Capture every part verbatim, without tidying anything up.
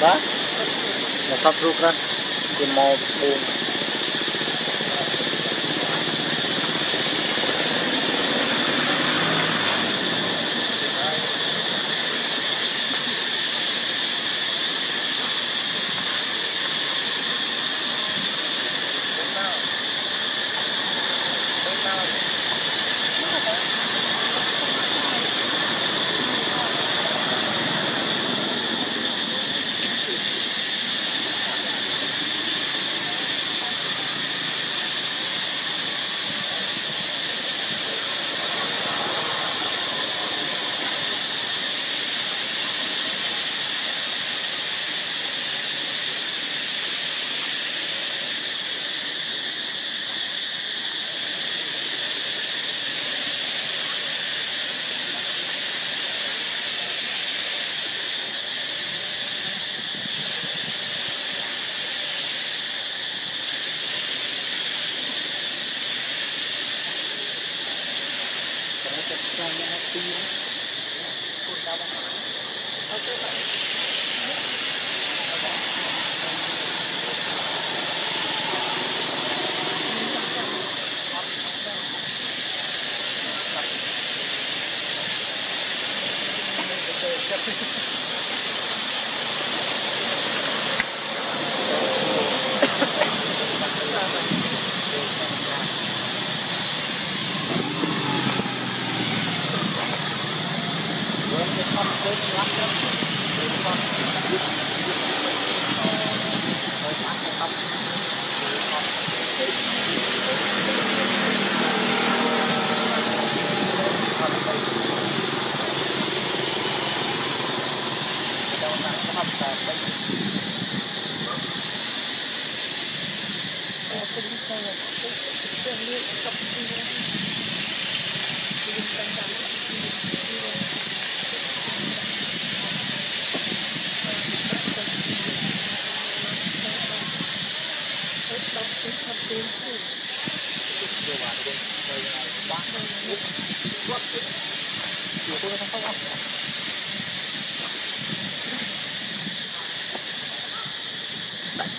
Đó, nó sắp rút ra thì màu buồn. Hãy subscribe cho kênh Ghiền Mì Gõ để không bỏ lỡ những video hấp dẫn.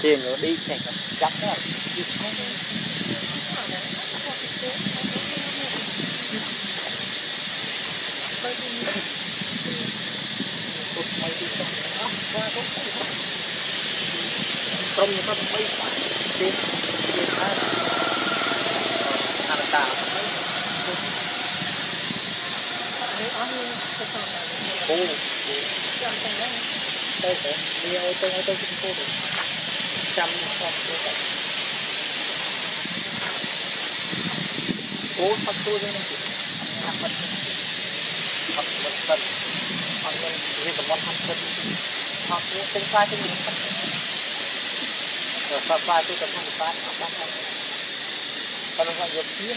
Trên nó đi thành là chắc đấy. Trong nó có mấy phải trên trên hai là tà bố tôi sẽ đi ô tô ô tô trên cô được trăm con tôi đấy, cố phát tôi đấy này, phát vật, phát vật vật, phát lên riêng một món phát vật, phát những tinh hoa tinh mỹ phát, rồi phát vai tôi tập phát phát phát phát, còn là vật kia,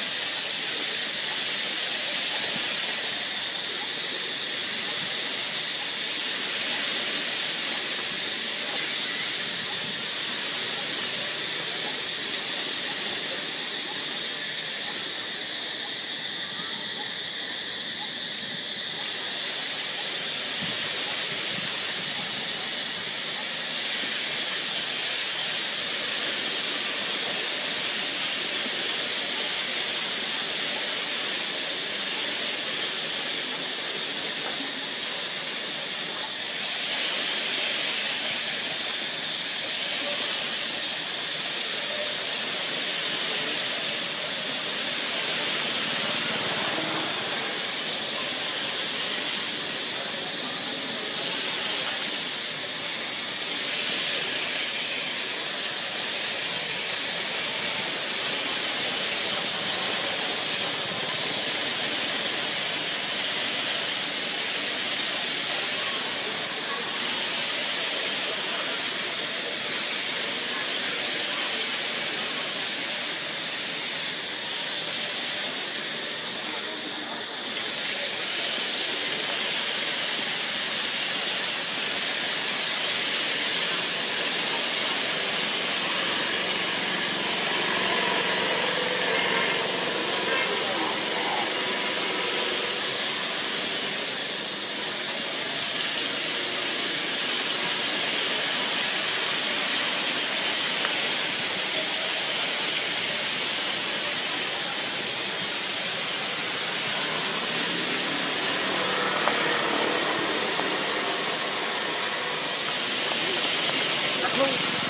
no